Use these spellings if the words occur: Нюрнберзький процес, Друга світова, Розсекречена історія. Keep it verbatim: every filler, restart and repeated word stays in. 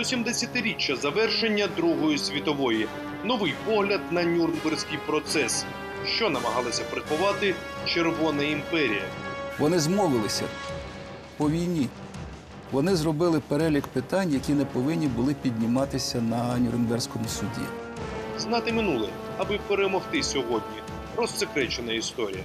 до сімдесятиріччя завершення Другої світової. Новий погляд на Нюрнберзький процес. Що намагалася приховати Червона імперія? Вони змовилися по війні. Вони зробили перелік питань, які не повинні були підніматися на Нюрнберзькому суді. Знати минуле, аби перемогти сьогодні. Розсекречена історія.